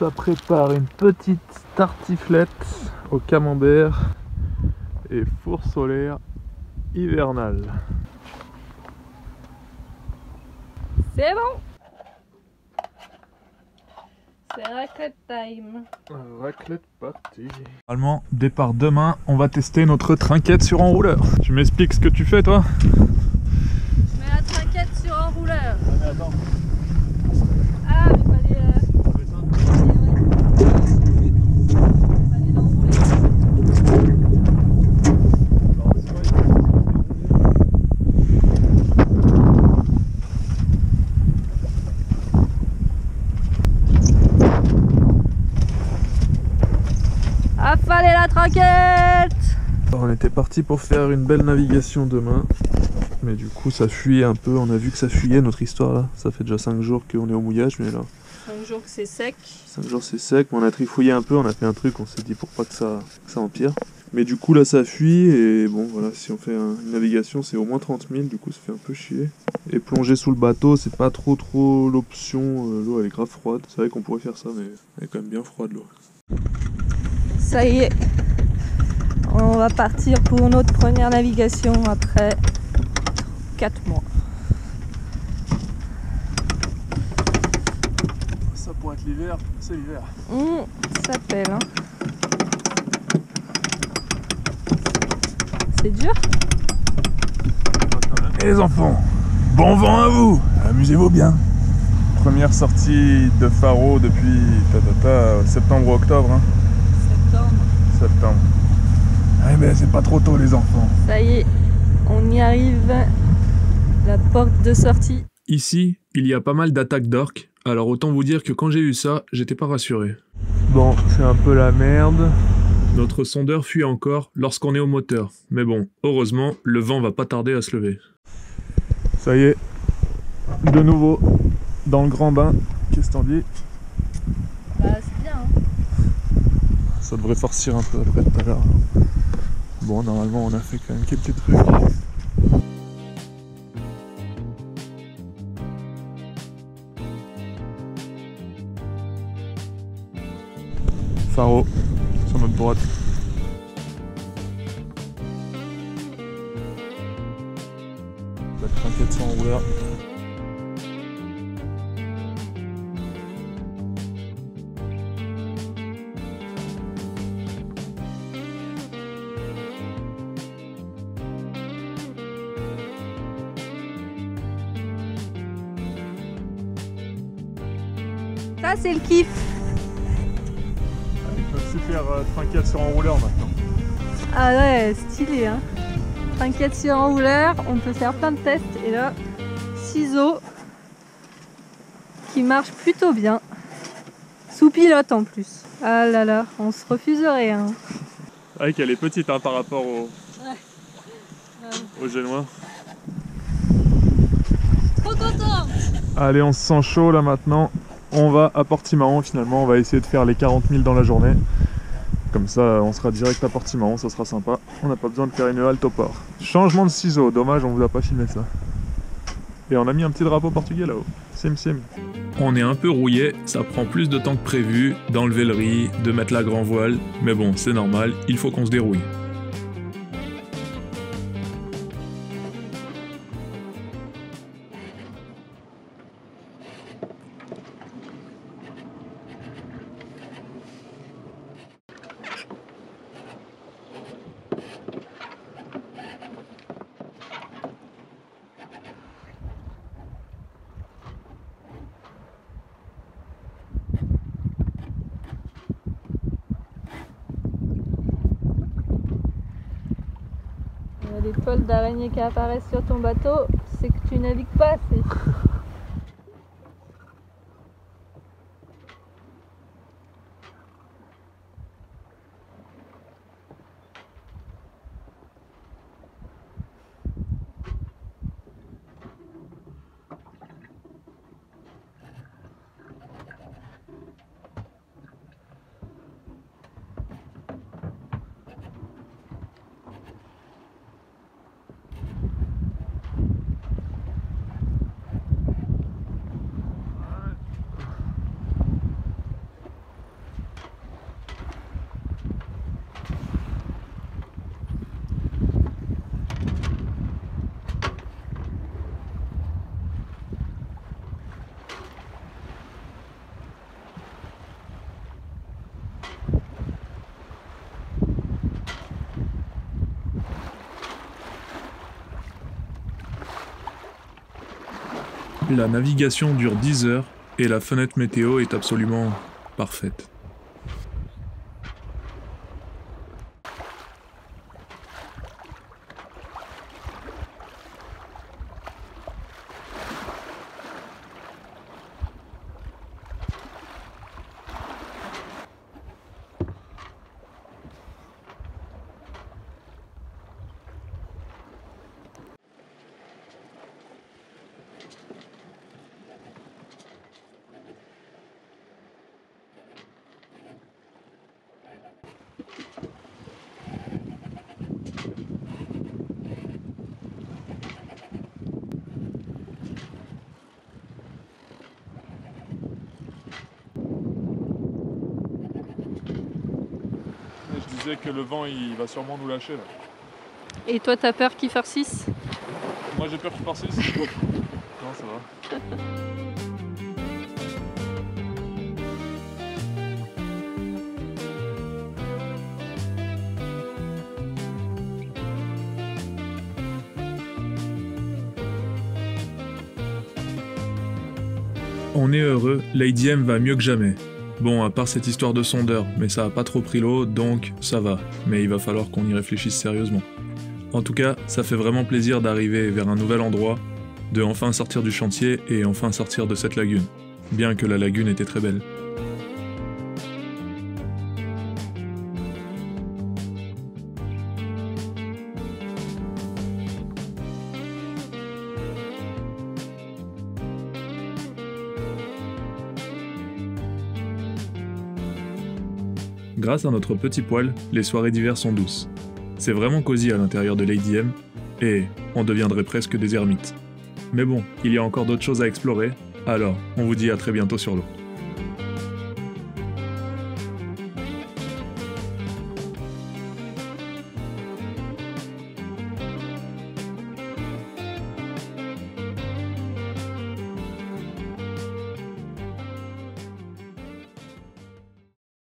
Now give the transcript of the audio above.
ça prépare une petite tartiflette au camembert et four solaire hivernal. C'est bon! C'est raclette time. Raclette party. Normalement, départ demain, on va tester notre trinquette sur enrouleur. Tu m'expliques ce que tu fais, toi? Je mets la trinquette sur enrouleur. Ah, mais attends. Ah, mais pas les... Affalez la trinquette. Alors on était parti pour faire une belle navigation demain, mais du coup ça fuyait un peu, on a vu que ça fuyait notre histoire là. Ça fait déjà 5 jours qu'on est au mouillage, mais là... 5 jours que c'est sec. 5 jours c'est sec, mais on a trifouillé un peu, on a fait un truc, on s'est dit pour pas que ça empire. Mais du coup là ça fuit, et bon voilà, si on fait une navigation c'est au moins 30 000, du coup ça fait un peu chier. Et plonger sous le bateau c'est pas trop l'option, l'eau elle est grave froide. C'est vrai qu'on pourrait faire ça, mais elle est quand même bien froide l'eau. Ça y est, on va partir pour notre première navigation après 4 mois. Ça pourrait être l'hiver, c'est l'hiver. Ça pèle. Hein. C'est dur. Et les enfants, bon vent à vous, amusez-vous bien. Première sortie de Faro depuis septembre-octobre. Hein. Septembre. Eh ben c'est pas trop tôt les enfants. Ça y est, on y arrive, la porte de sortie. Ici, il y a pas mal d'attaques d'orques, alors autant vous dire que quand j'ai eu ça, j'étais pas rassuré. Bon, c'est un peu la merde. Notre sondeur fuit encore lorsqu'on est au moteur, mais bon, heureusement, le vent va pas tarder à se lever. Ça y est, de nouveau, dans le grand bain, qu'est-ce que t'en dis? Bah, c'est bien. Hein. Ça devrait farcir un peu après tout à l'heure. Bon, normalement, on a fait quand même quelques trucs. Faro, sur notre droite. La trinquette sans enrouleur. Ça c'est le kiff. Ils peuvent super trinquette sur enrouleur maintenant. Ah ouais, stylé hein. Trinquette sur enrouleur, on peut faire plein de tests et là, ciseaux qui marche plutôt bien. Sous pilote en plus. Ah là là, on se refuserait hein. Ah ouais, qu'elle est petite hein, par rapport au jet noir. Trop contente. Allez, on se sent chaud là maintenant. On va à Portimão, finalement on va essayer de faire les 40 000 dans la journée. Comme ça on sera direct à Portimão, ça sera sympa. On n'a pas besoin de faire une halte au port. Changement de ciseaux, dommage on vous a pas filmé ça. Et on a mis un petit drapeau portugais là-haut. Sim sim. On est un peu rouillé, ça prend plus de temps que prévu d'enlever le riz, de mettre la grand voile. Mais bon c'est normal, il faut qu'on se dérouille. Les toiles d'araignée qui apparaissent sur ton bateau, c'est que tu navigues pas assez. La navigation dure 10 heures et la fenêtre météo est absolument parfaite. Que le vent il va sûrement nous lâcher là. Et toi t'as peur qu'il farcisse? Moi j'ai peur qu'il farcisse. Non ça va. On est heureux, Lady M va mieux que jamais. Bon, à part cette histoire de sondeur, mais ça a pas trop pris l'eau, donc ça va. Mais il va falloir qu'on y réfléchisse sérieusement. En tout cas, ça fait vraiment plaisir d'arriver vers un nouvel endroit, de enfin sortir du chantier et enfin sortir de cette lagune. Bien que la lagune était très belle. Grâce à notre petit poêle, les soirées d'hiver sont douces. C'est vraiment cosy à l'intérieur de Lady M, et on deviendrait presque des ermites. Mais bon, il y a encore d'autres choses à explorer, alors on vous dit à très bientôt sur l'eau.